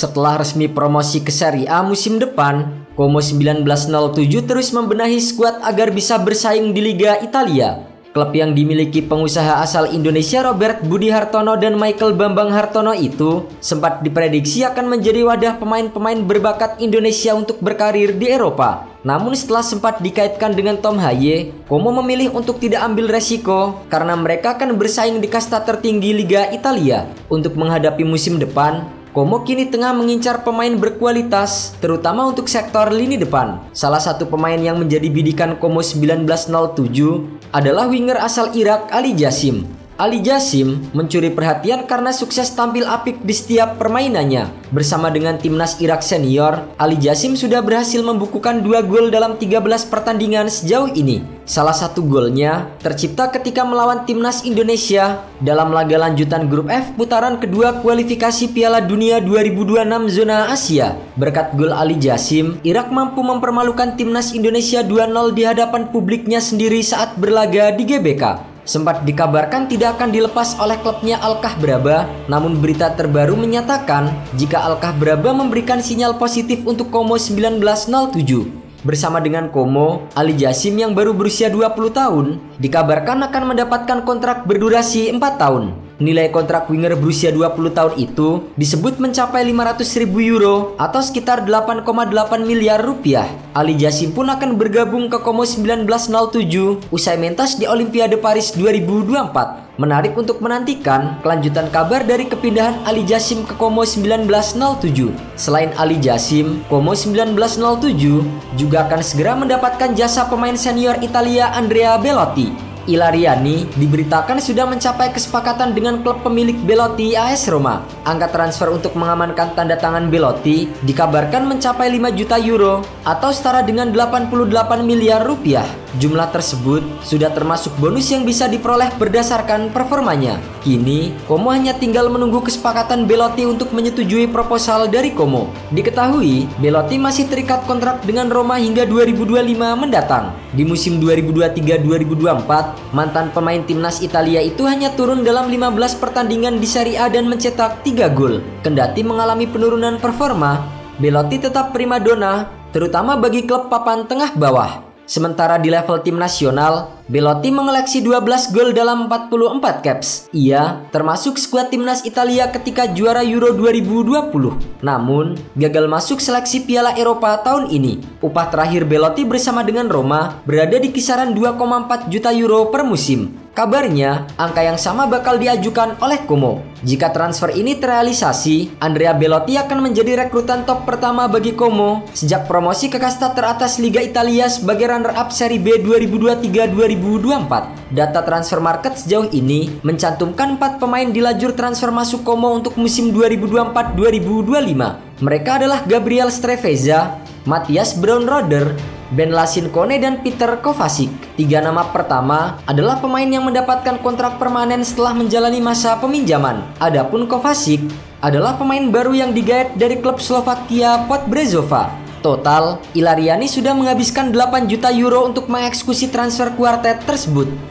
Setelah resmi promosi ke Serie A musim depan, Como 1907 terus membenahi skuad agar bisa bersaing di Liga Italia. Klub yang dimiliki pengusaha asal Indonesia Robert Budi Hartono dan Michael Bambang Hartono itu sempat diprediksi akan menjadi wadah pemain-pemain berbakat Indonesia untuk berkarir di Eropa. Namun setelah sempat dikaitkan dengan Tom Haye, Como memilih untuk tidak ambil resiko karena mereka akan bersaing di kasta tertinggi Liga Italia. Untuk menghadapi musim depan, Como kini tengah mengincar pemain berkualitas, terutama untuk sektor lini depan. Salah satu pemain yang menjadi bidikan Como 1907 adalah winger asal Irak, Ali Jasim. Ali Jasim mencuri perhatian karena sukses tampil apik di setiap permainannya. Bersama dengan timnas Irak senior, Ali Jasim sudah berhasil membukukan 2 gol dalam 13 pertandingan sejauh ini. Salah satu golnya tercipta ketika melawan timnas Indonesia dalam laga lanjutan grup F putaran kedua kualifikasi Piala Dunia 2026 zona Asia. Berkat gol Ali Jasim, Irak mampu mempermalukan timnas Indonesia 2-0 di hadapan publiknya sendiri saat berlaga di GBK. Sempat dikabarkan tidak akan dilepas oleh klubnya Al-Kahrabaa, namun berita terbaru menyatakan jika Al-Kahrabaa memberikan sinyal positif untuk Como 1907. Bersama dengan Como, Ali Jasim yang baru berusia 20 tahun, dikabarkan akan mendapatkan kontrak berdurasi 4 tahun. Nilai kontrak winger berusia 20 tahun itu disebut mencapai 500.000 euro atau sekitar 8,8 miliar rupiah. Ali Jasim pun akan bergabung ke Como 1907 usai mentas di Olimpiade Paris 2024. Menarik untuk menantikan kelanjutan kabar dari kepindahan Ali Jasim ke Como 1907. Selain Ali Jasim, Como 1907 juga akan segera mendapatkan jasa pemain senior Italia Andrea Belotti. Ilariani diberitakan sudah mencapai kesepakatan dengan klub pemilik Belotti, AS Roma. Angka transfer untuk mengamankan tanda tangan Belotti dikabarkan mencapai 5 juta euro atau setara dengan 88 miliar rupiah. Jumlah tersebut sudah termasuk bonus yang bisa diperoleh berdasarkan performanya. Kini, Como hanya tinggal menunggu kesepakatan Belotti untuk menyetujui proposal dari Como. Diketahui, Belotti masih terikat kontrak dengan Roma hingga 2025 mendatang. Di musim 2023-2024, mantan pemain timnas Italia itu hanya turun dalam 15 pertandingan di Serie A dan mencetak 3 gol. Kendati mengalami penurunan performa, Belotti tetap primadona, terutama bagi klub papan tengah bawah. Sementara di level tim nasional, Belotti mengoleksi 12 gol dalam 44 caps. Ia termasuk skuad timnas Italia ketika juara Euro 2020. Namun, gagal masuk seleksi Piala Eropa tahun ini. Upah terakhir Belotti bersama dengan Roma berada di kisaran 2,4 juta euro per musim. Kabarnya, angka yang sama bakal diajukan oleh Como. Jika transfer ini terrealisasi, Andrea Belotti akan menjadi rekrutan top pertama bagi Como sejak promosi ke kasta teratas Liga Italia sebagai runner-up Serie B 2023-2024. Data transfer market sejauh ini mencantumkan 4 pemain di lajur transfer masuk Como untuk musim 2024-2025. Mereka adalah Gabriel Streveza, Matias Brown Roder, Ben Lasin Kone, dan Peter Kovacic. 3 nama pertama adalah pemain yang mendapatkan kontrak permanen setelah menjalani masa peminjaman. Adapun Kovacic adalah pemain baru yang digaet dari klub Slovakia Podbrezova. Total, Ilariani sudah menghabiskan 8 juta euro untuk mengeksekusi transfer kuartet tersebut.